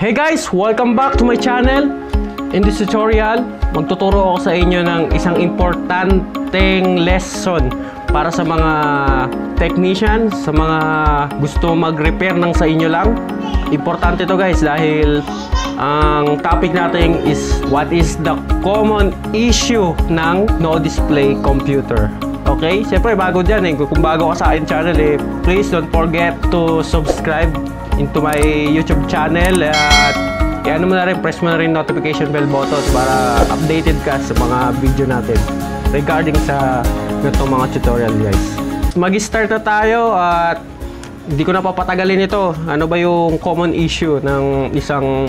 Hey guys! Welcome back to my channel. In this tutorial, magtuturo ako sa inyo ng isang importanteng lesson para sa mga technician, sa mga gusto mag-repair ng sa inyo lang. Importante to guys dahil ang topic natin is what is the common issue ng no display computer. Okay? Siyempre bago dyan eh. Kung bago ka sa akin channel eh, please don't forget to subscribe into my YouTube channel at i-ano mo na rin, press mo na rin notification bell button para updated ka sa mga video natin regarding sa itong mga tutorial guys. Mag-start na tayo at hindi ko na papatagalin ito. Ano ba yung common issue ng isang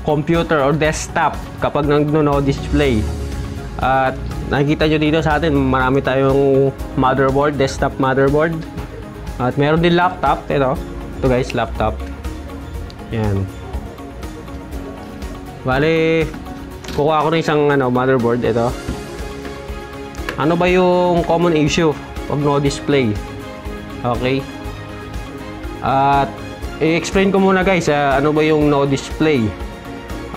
computer or desktop kapag nagno display? At nakikita nyo dito sa atin, marami tayong motherboard, desktop motherboard, at meron din laptop. Ito guys, laptop. Yan. Bale, kukuha ko ng isang motherboard. Ito. Ano ba yung common issue of no display? Okay. At i-explain ko muna guys, ano ba yung no display?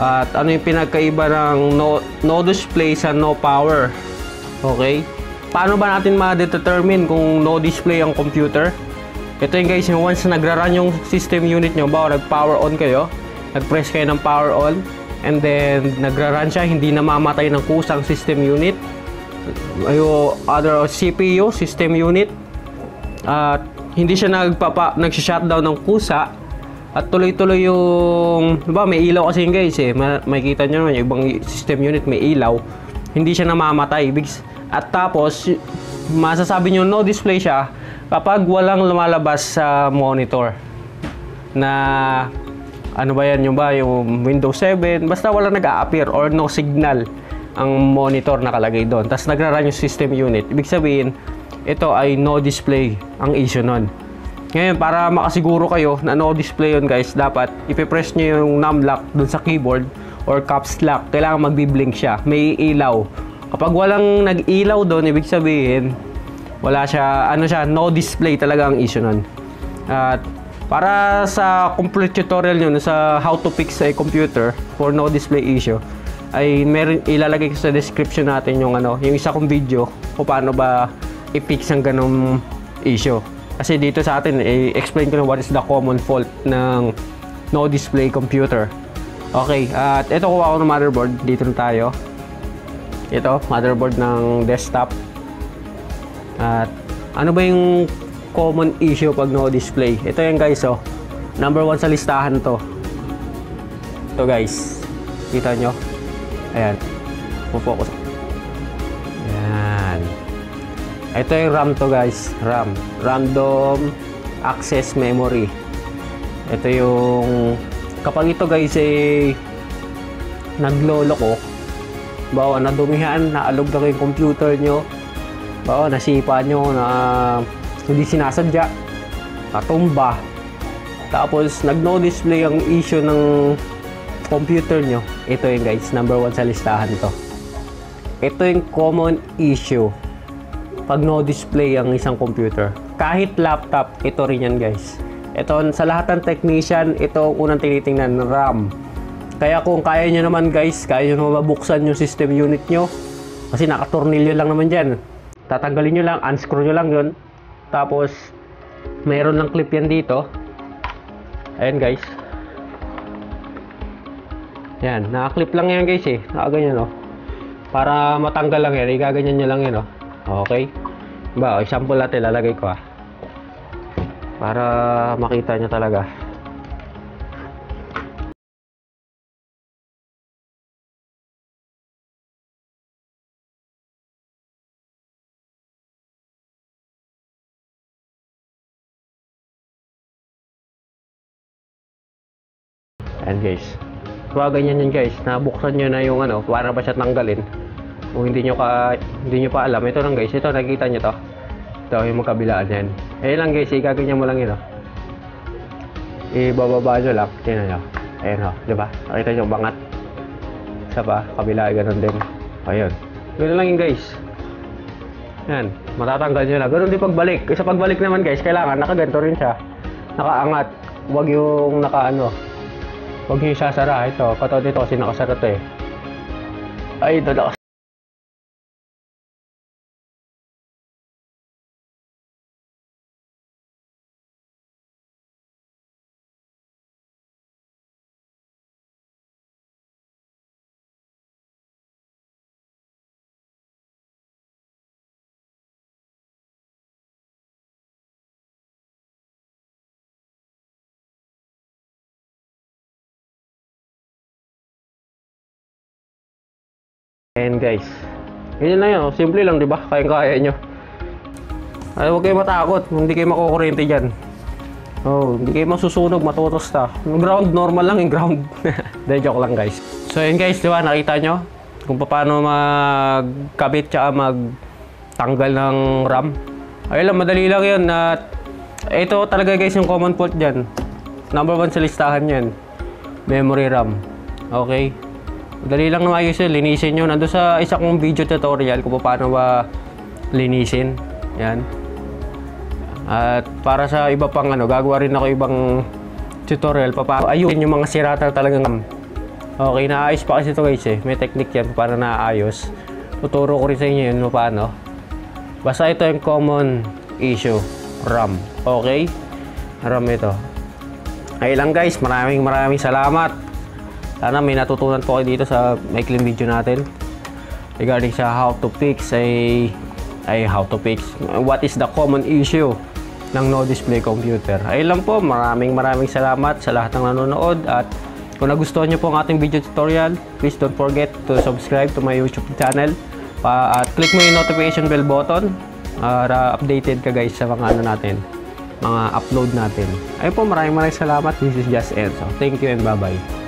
At ano yung pinagkaiba ng no display sa no power? Okay. Paano ba natin ma-determine kung no display ang computer? Ito yung guys, once nagra-run yung system unit nyo, ba o nag-power on kayo, nag-press kayo ng power on, and then nagra-run siya, hindi namamatay ng kusang system unit, yung other CPU, system unit, at hindi siya nag-shutdown ng kusa, at tuloy-tuloy yung, diba, may ilaw kasi guys eh, makikita nyo naman, yung ibang system unit may ilaw, hindi siya namamatay, at tapos, masasabi nyo no display siya, kapag walang lumalabas sa monitor na ano ba yan, yung Windows 7, basta walang nag-a-appear or no signal ang monitor nakalagay doon, tapos nagra-run yung system unit, ibig sabihin ito ay no display ang issue nun. Ngayon, para makasiguro kayo na no display yun guys, dapat ipipress nyo yung num lock doon sa keyboard or caps lock, kailangan magbiblink siya, may ilaw. Kapag walang nag-ilaw doon, ibig sabihin wala siya, no display talaga ang issue nun. At para sa complete tutorial nyo sa how to fix a computer for no display issue, ay meron, ilalagay ko sa description natin yung yung isa kong video kung paano ba i-fix ang ganong issue. Kasi dito sa atin, i-explain ko na what is the common fault ng no display computer. Okay, at ito kuha ko ng motherboard, dito na tayo. Ito, motherboard ng desktop. At ano ba yung common issue pag no display? Ito yan guys, oh. Number 1 sa listahan to. Ito guys. Kita nyo? Ayan. Focus. Ayan. Ito yung RAM to guys. RAM. Random Access Memory. Ito yung kapag ito guys ay nagloloko, bawa nadumihan, naalog na kayo yung computer nyo, nasipa nyo na hindi sinasadya, natumba, tapos nag no display ang issue ng computer nyo, ito yung guys, number 1 sa listahan to. Ito yung common issue pag no display ang isang computer, kahit laptop, ito rin yan guys. Ito sa lahat ng technician, ito ang unang tinitingnan, RAM. Kaya kung kaya nyo naman guys, kaya nyo mabuksan yung system unit nyo, kasi nakatornilyo lang naman dyan, tatanggalin nyo lang, unscrew nyo lang yun, tapos mayroon lang clip yan dito. Ayan guys, yan, naka-clip lang yan guys eh, nakaganyan, para matanggal lang yan, ikaganyan nyo lang yan, okay, example natin, lalagay ko para makita nyo talaga. Ayan guys, so ganyan yan guys, nabuksan nyo na yung para ba siya tanggalin. Kung hindi nyo pa alam, ito lang guys, ito nakita nyo to, ito yung magkabilaan yan. Ayan lang guys, ikaganyan mo lang yun, ibababa nyo lang, tignan nyo, ayan diba, nakita nyo bangat, isa pa, kabila, ganun din, ayun, ganun lang yun guys. Ayan, matatanggal nyo na, ganun din pagbalik, sa pagbalik naman guys, kailangan nakaganto rin siya, nakaangat, huwag yung nakaano, Huwag nyo isasara. Ito, katod ito kasi nakasara ito eh. Ay, dalakas. Ayan guys, ganyan na yun, simple lang diba, kayang-kaya nyo. Ay, huwag kayo matakot, hindi kayo makukurente dyan. Oh, hindi kayo masusunog, matutos na. Ground, normal lang yung ground. Dahil joke lang guys. So yun guys, diba, nakita nyo kung paano magkabit tsaka magtanggal ng RAM. Ayun lang, madali lang yun. At ito talaga guys yung common fault dyan. Number 1 sa listahan yan, memory RAM. Okay. Dali lang na maayos yun, linisin nyo. Nandun sa isa kong video tutorial kung paano ba linisin. Yan. At para sa iba pang ano, gagawa rin ako ibang tutorial. Ayun yung mga sirata talagang. Okay, naayos pa kasi ito guys eh. May technique yan paano naayos. Tuturo ko rin sa inyo yun paano. Basta ito yung common issue, RAM. Okay? RAM ito. Ay lang guys, maraming salamat. Sana may natutunan po kayo dito sa maikling video natin regarding sa how to fix what is the common issue ng no display computer. Ayun lang po, maraming salamat sa lahat ng nanonood. At kung nagustuhan nyo po ang ating video tutorial, please don't forget to subscribe to my YouTube channel. At click mo yung notification bell button para updated ka guys sa mga ano natin, mga upload natin. Ayun po, maraming salamat. This is Just Enzo. Thank you and bye bye.